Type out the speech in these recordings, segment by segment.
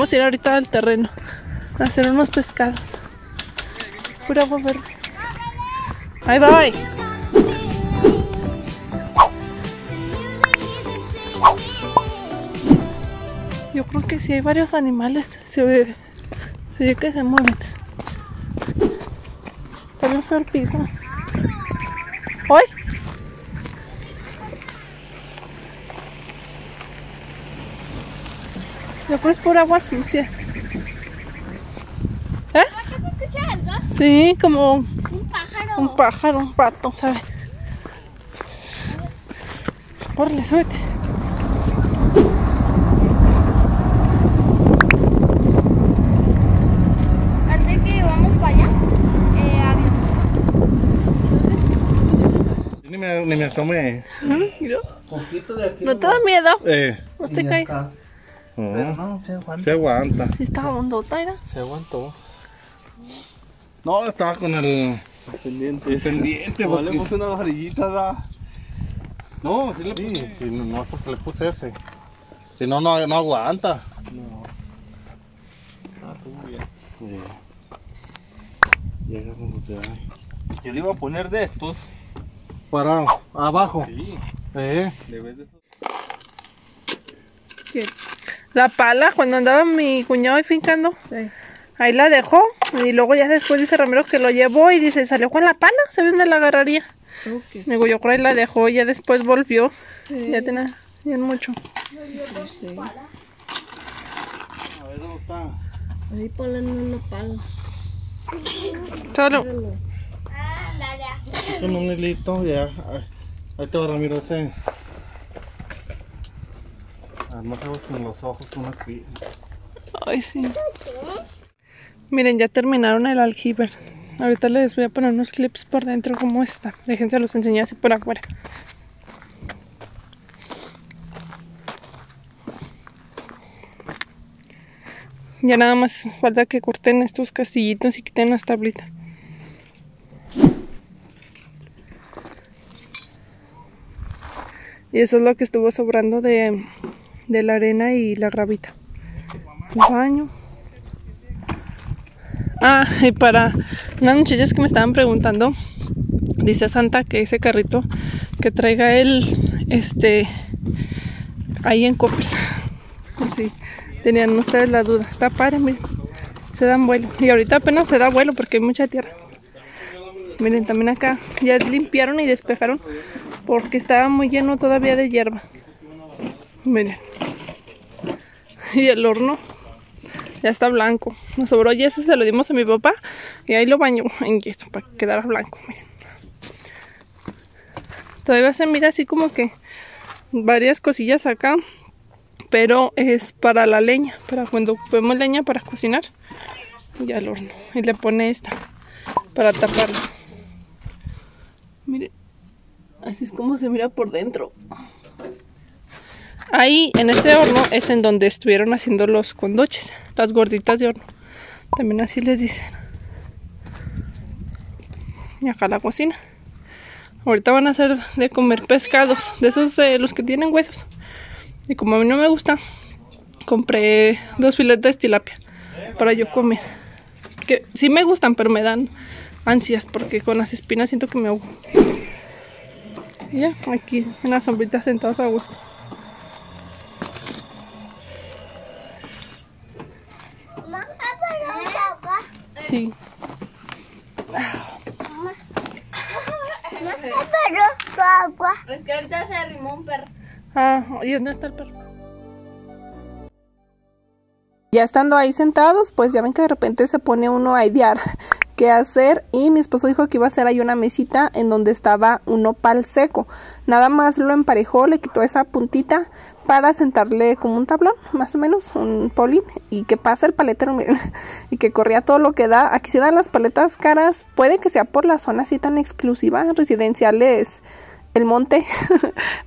Vamos a ir ahorita al terreno a hacer unos pescados. Pura agua verde. Ahí va, ahí. Yo creo que sí hay varios animales. Se ve que se mueven. También fue el piso. ¡Ay! Yo creo que es por agua sucia. ¿Eh? ¿Se escucha algo? Sí, como un pájaro, un pato, ¿sabes? Órale, súbete. Ni me asomé. ¿No te da miedo? ¿No te caes? No, se aguanta. Sí, estaba hondota, ¿verdad? Se aguantó. No, estaba con el pendiente. El pendiente, porque... Le puse unas orillitas a... No, sí le puse. Sí, no, porque le puse ese. Si no, no aguanta. No. Ah, tú bien. Llega como te da. Yo le iba a poner de estos. Para abajo. Sí. La pala, cuando andaba mi cuñado ahí fincando, ahí la dejó. Y luego ya después dice Ramiro que lo llevó y dice, salió con la pala, se ve dónde la agarraría. Okay. Digo, yo creo que la dejó y ya después volvió. Sí. Ya tenía bien mucho. No sé. A ver dónde está. Ahí ponen una pala. Solo. Con un hilito, ya. Ahí te va, Ramiro, ese. Además, con los ojos, con una cuida. Ay, sí. Miren, ya terminaron el aljibe. Ahorita les voy a poner unos clips por dentro, como esta. Déjense los enseñar así por afuera. Ya nada más falta que corten estos castillitos y quiten las tablitas. Y eso es lo que estuvo sobrando de la arena y la gravita. Un baño. Ah, y para unas muchachas que me estaban preguntando, dice Santa que ese carrito que traiga él, ahí en Coppel. Sí, tenían ustedes la duda. Está padre, miren. Se dan vuelo. Y ahorita apenas se da vuelo porque hay mucha tierra. Miren, también acá ya limpiaron y despejaron, porque estaba muy lleno todavía de hierba. Miren. Y el horno ya está blanco. Nos sobró yeso, se lo dimos a mi papá. Y ahí lo bañó en yeso para que quedara blanco. Miren. Todavía se mira así como que varias cosillas acá. Pero es para la leña. Para cuando ponemos leña para cocinar. Y al horno. Y le pone esta para taparlo. Miren. Así es como se mira por dentro. Ahí en ese horno es en donde estuvieron haciendo los condoches, las gorditas de horno. También así les dicen. Y acá la cocina. Ahorita van a hacer de comer pescados, de esos de los que tienen huesos. Y como a mí no me gusta, compré 2 filetes de tilapia para yo comer. Que sí me gustan, pero me dan ansias porque con las espinas siento que me ahogo. Ya, aquí en la sombrita sentados a gusto. Mamá, sí. Mamá, pero agua. Es que ahorita se arrimó un perro. Ah, ¿y dónde está el perro? Ya estando ahí sentados, pues ya ven que de repente se pone uno a idear qué hacer, y mi esposo dijo que iba a hacer ahí una mesita en donde estaba un nopal seco. Nada más lo emparejó, le quitó esa puntita para sentarle como un tablón, más o menos, un polín, y que pasa el paletero, miren, y que corría todo lo que da. Aquí se dan las paletas caras, puede que sea por la zona así tan exclusiva, residenciales... El monte,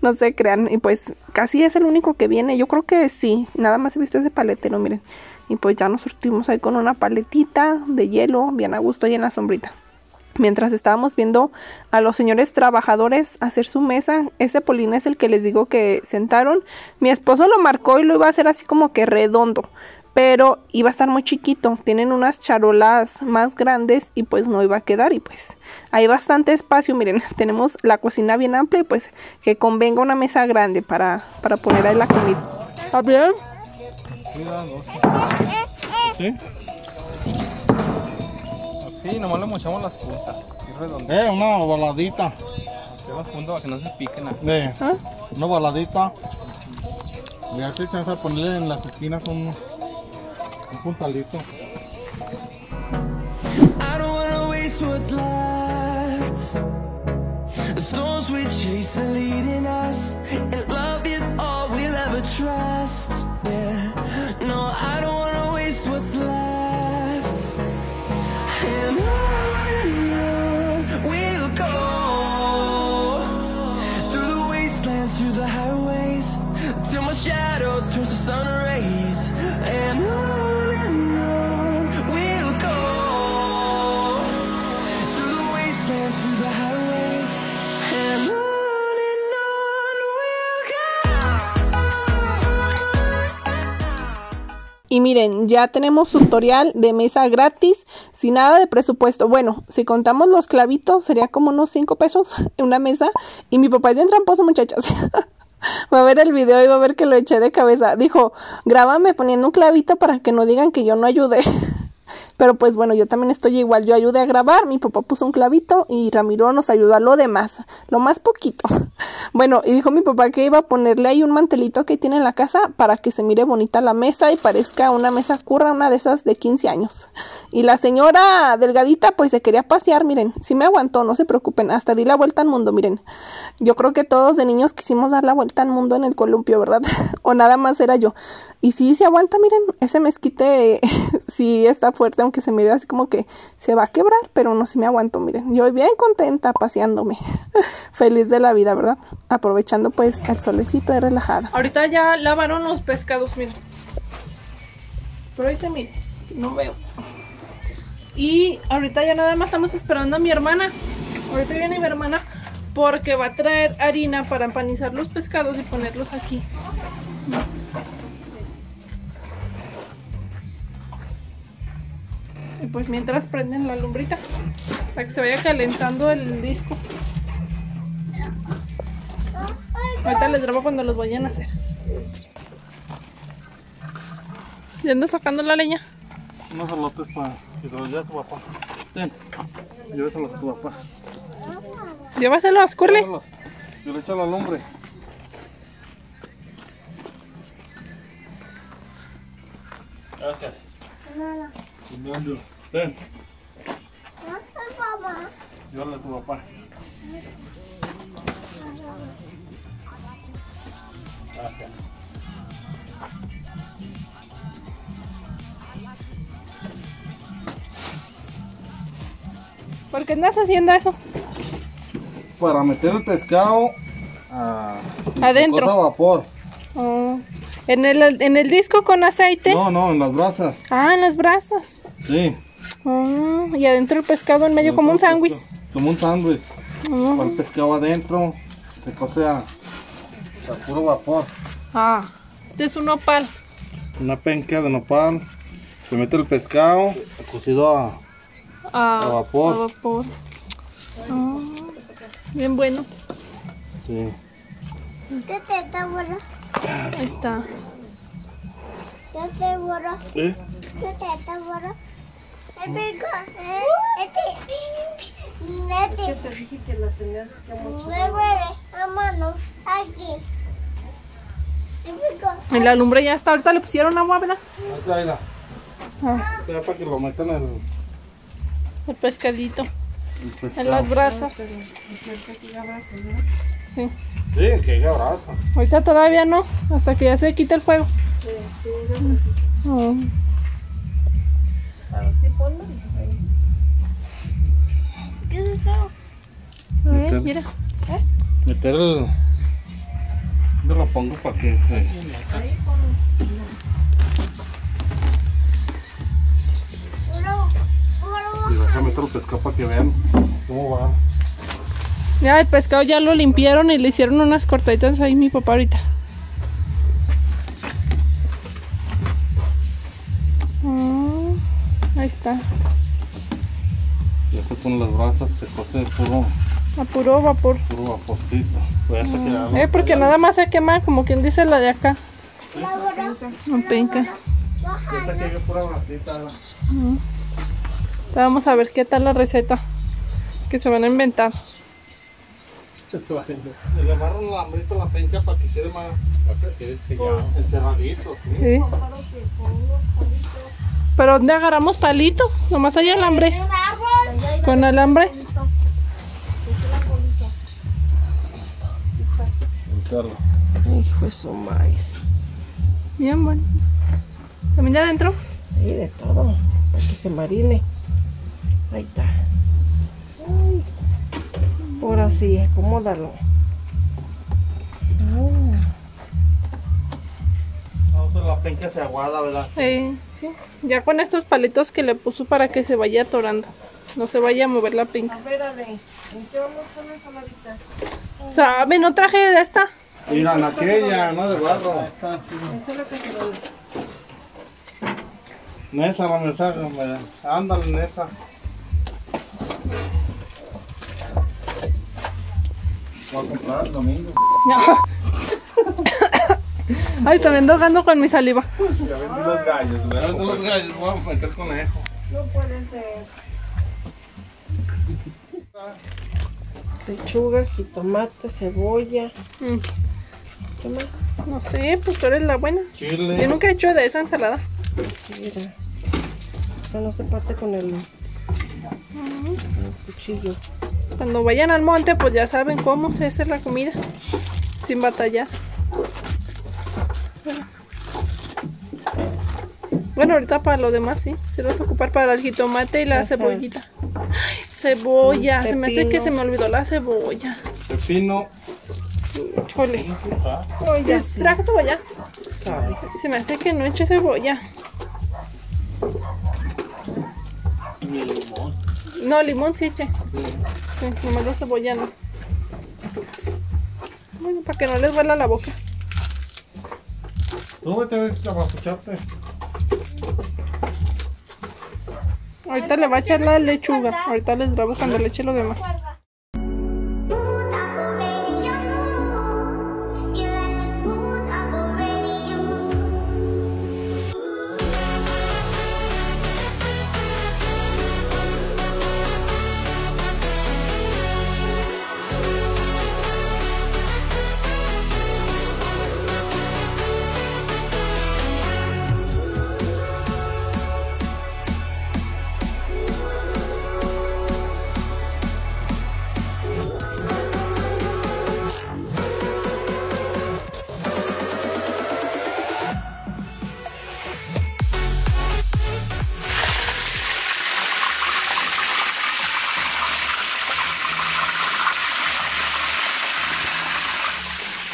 no se crean, y pues casi es el único que viene, yo creo que sí, nada más he visto ese paletero, miren, y pues ya nos surtimos ahí con una paletita de hielo, bien a gusto y en la sombrita. Mientras estábamos viendo a los señores trabajadores hacer su mesa, ese polín es el que les digo que sentaron, mi esposo lo marcó y lo iba a hacer así como que redondo. pero iba a estar muy chiquito. Tienen unas charolas más grandes y pues no iba a quedar, y pues hay bastante espacio. Miren, tenemos la cocina bien amplia y pues que convenga una mesa grande para poner ahí la comida. ¿Está bien? ¿Sí? Sí, nomás le mochamos las puntas. Una ovaladita. Las puntas para que no se piquen. Una ovaladita. Y así te vas a ponerle en las esquinas un puntalito. I don't wanna waste what's left. The storms we chase are leading us, and love is all we'll ever trust. Yeah, no, I don't wanna waste what's left. Y miren, ya tenemos tutorial de mesa gratis, sin nada de presupuesto. Bueno, si contamos los clavitos, sería como unos 5 pesos una mesa. Y mi papá es bien tramposo, muchachas. Va a ver el video y va a ver que lo eché de cabeza. Dijo, grábame poniendo un clavito para que no digan que yo no ayudé. Pero pues bueno, yo también estoy igual. Yo ayudé a grabar, mi papá puso un clavito y Ramiro nos ayudó a lo demás, lo más poquito. Bueno, y dijo mi papá que iba a ponerle ahí un mantelito que tiene en la casa para que se mire bonita la mesa y parezca una mesa curra, una de esas de 15 años. Y la señora delgadita pues se quería pasear, miren, sí me aguantó, no se preocupen, hasta di la vuelta al mundo, miren. Yo creo que todos de niños quisimos dar la vuelta al mundo en el columpio, ¿verdad? O nada más era yo. Y sí se aguanta, miren, ese mezquite sí está fuerte, aunque se mire así como que se va a quebrar, pero no, si me aguanto, miren, yo bien contenta paseándome, feliz de la vida, ¿verdad? Aprovechando pues el solecito y relajada. Ahorita ya lavaron los pescados, miren, pero ahí se mire, no veo. Y ahorita ya nada más estamos esperando a mi hermana. Ahorita viene mi hermana porque va a traer harina para empanizar los pescados y ponerlos aquí. Y pues mientras prenden la lumbrita para que se vaya calentando el disco. Ahorita les grabo cuando los vayan a hacer. ¿Ya ando sacando la leña? Unos elotes para que se los lleve a tu papá. Ten, llévaselo a tu papá. Llévaselos, Curly. Yo le echo la lumbre. Gracias. Ven. Llévalo a tu papá. Gracias. ¿Por qué andas haciendo eso? Para meter el pescado adentro a vapor. Oh. ¿En el disco con aceite? No, en las brasas. Ah, en las brasas. Sí. Oh, y adentro el pescado en medio, adentro, como un sándwich. Como un sándwich. Oh. Con el pescado adentro, se cose a puro vapor. Ah, este es un nopal. Una penca de nopal. Se mete el pescado, cocido a vapor. A vapor. Oh, bien bueno. Sí. ¿Qué te está bueno? Ahí está. ¿Eh? Es que te dije que la tenías que mochar. En la lumbre ya está, ahorita le pusieron agua, ¿verdad? Ahí está. Ah. Ya para que lo metan el pescadito. En las brasas. Sí. Sí, que ya brasa. Ahorita todavía no, hasta que ya se quite el fuego. Sí. Oh. A ver si ponlo. ¿Qué es eso? A ver, mira. Meter el... Yo lo pongo para que se... Ahí ponlo. Y acá meter el pescado para que vean cómo va. Ya el pescado ya lo limpiaron y le hicieron unas cortaditas ahí mi papá ahorita. Ajá. Y esto con las brasas se cose puro... a puro vapor. Puro vaporcito. Pues porque nada más se quema, como quien dice, la de acá. Un penca. Esta que yo pura brasita. Vamos a ver qué tal la receta que se van a inventar. Le agarran el alambrito a la penca para que quede más encerradito. Sí. ¿Pero dónde agarramos palitos? Nomás hay alambre. Con alambre. Hijo de su maíz. Bien bueno. ¿También ya adentro? Sí, de todo. Para que se marine. Ahí está. Ay. Ahora sí, acomódalo. La penca se aguada, ¿verdad? Sí. Ya con estos palitos que le puso para que se vaya atorando. No se vaya a mover la penca. A ver, Ale, echamos una saladita. ¿Saben? ¿No traje de esta? Mira, la aquella, no de barro. Esta es la que se lo da. Nesa, la mensaje, hombre. Ándale, Nesa. Voy a comprar el domingo. Ay, también dogando con mi saliva. Ya vendí los gallos, voy a meter conejo. No puede ser. Lechuga, jitomate, cebolla. ¿Qué más? No sé, pues tú eres la buena. Chile. Yo nunca he hecho de esa ensalada. Sí, mira. Esta no se parte con el cuchillo. Cuando vayan al monte, pues ya saben cómo se hace la comida. Sin batallar. Bueno, ahorita para lo demás sí. Se lo vas a ocupar para el jitomate y la cebollita. Ay, cebolla. Pepino. Se me hace que se me olvidó la cebolla. Pepino. Híjole. ¿Sí traje cebolla? Claro. Se me hace que no eche cebolla. ¿Y el limón? No, limón sí eche. Sí, nomás la cebolla no. Bueno, para que no les huela la boca. No voy a tener que apapucharte. Ahorita le va a echar la lechuga. Ahorita les grabo cuando le eche lo demás.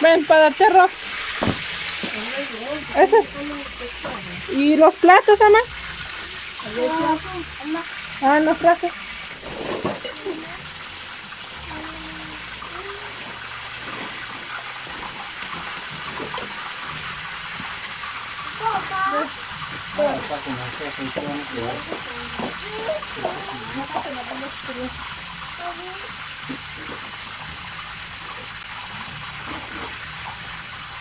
Ven, para darte arroz. Ese. ¿Y los platos, Ama? Ah, los platos.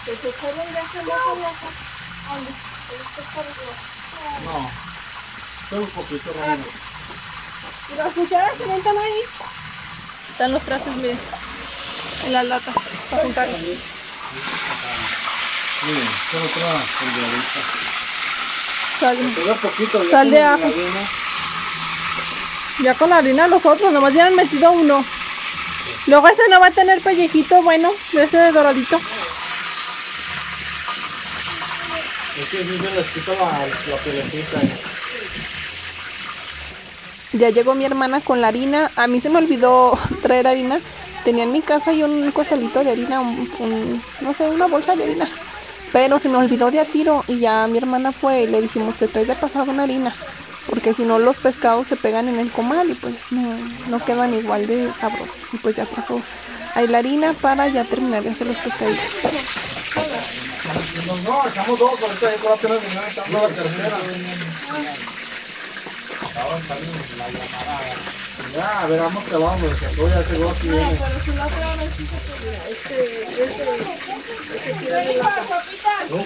Que se corren de hace más en la casa. No, tengo un poquito raro. ¿Y las cucharas se montan ahí? Están los trastes, miren, en las latas, para juntar. Miren, solo trae con la vista. Sal de ajo. Ya con la harina los otros, nomás ya han metido uno. Luego ese no va a tener pellejito bueno, ese doradito. Es que yo les quito la pelecita. Ya llegó mi hermana con la harina. A mí se me olvidó traer harina. Tenía en mi casa yo un costalito de harina, no sé, una bolsa de harina. Pero se me olvidó de a tiro y ya mi hermana fue y le dijimos, te traes de pasado una harina. Porque si no los pescados se pegan en el comal y pues no quedan igual de sabrosos. Y pues ya trajo ahí la harina para ya terminar de hacer los pescaditos. No, echamos dos, ahorita yo voy a tener que echar la tercera. ahora también la llamarada. Ya, veramos que vamos, que voy a hacer dos y viene. No, pero si no te van a decir que este tira de la casa. ¿No?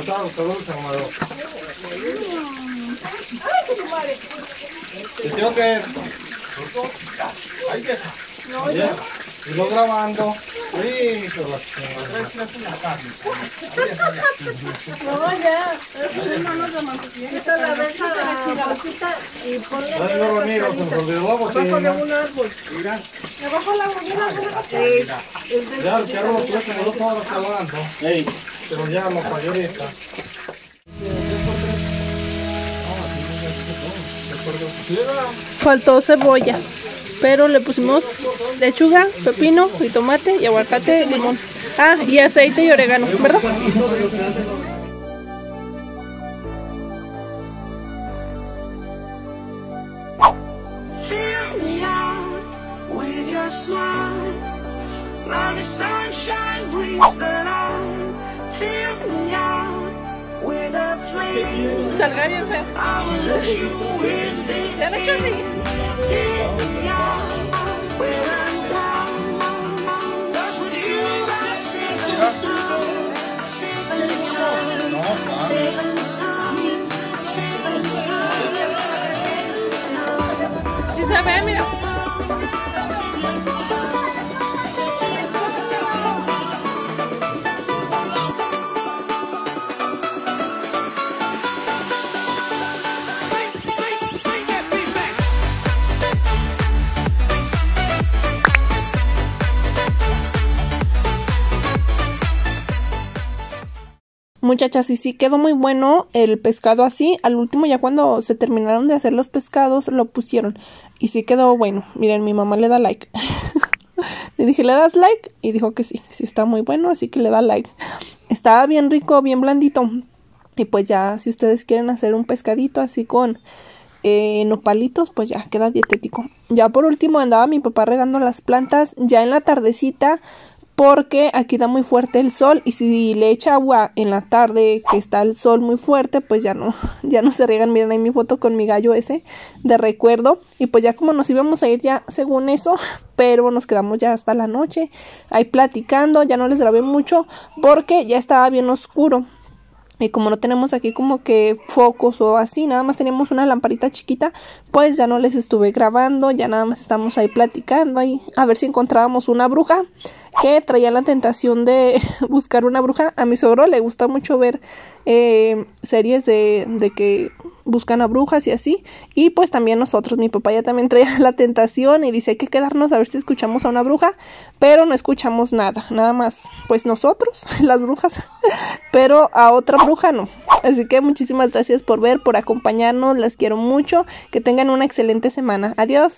Otavo, saludos, Samador. ¡Ay, qué madre! ¿Te tengo que ir? Ahí te está. No, ya. Y lo grabando. Sí, se lo no, ya. La vez a la bolsita y ponle. Abajo la bolsita. Ya, el carro lo tuve como 2 horas trabajando. Pero ya los mayores están. Faltó cebolla. Pero le pusimos lechuga, pepino y tomate y aguacate, limón. Ah, y aceite y orégano, ¿verdad? Salga bien feo. ¿Ya lo he hecho así? Si se ve, mira. Muchachas, y sí quedó muy bueno el pescado así. Al último, ya cuando se terminaron de hacer los pescados, lo pusieron. Y sí quedó bueno. Miren, mi mamá le da like. Le dije, ¿le das like? Y dijo que sí. Sí está muy bueno, así que le da like. Estaba bien rico, bien blandito. Y pues ya, si ustedes quieren hacer un pescadito así con nopalitos, pues ya queda dietético. Ya por último andaba mi papá regando las plantas. Ya en la tardecita, porque aquí da muy fuerte el sol y si le echa agua en la tarde que está el sol muy fuerte, pues ya no se riegan. Miren ahí mi foto con mi gallo ese de recuerdo. Y pues ya como nos íbamos a ir ya según eso, pero nos quedamos ya hasta la noche ahí platicando. Ya no les grabé mucho porque ya estaba bien oscuro. Y como no tenemos aquí como que focos o así, nada más teníamos una lamparita chiquita, pues ya no les estuve grabando, ya nada más estamos ahí platicando ahí, a ver si encontrábamos una bruja, que traía la tentación de buscar una bruja. A mi suegro le gusta mucho ver series de que buscan a brujas y así, y pues también nosotros, mi papá ya también traía la tentación y dice hay que quedarnos a ver si escuchamos a una bruja, pero no escuchamos nada más pues nosotros, las brujas, pero a otra bruja no. Así que muchísimas gracias por ver, por acompañarnos, las quiero mucho, que tengan una excelente semana, adiós.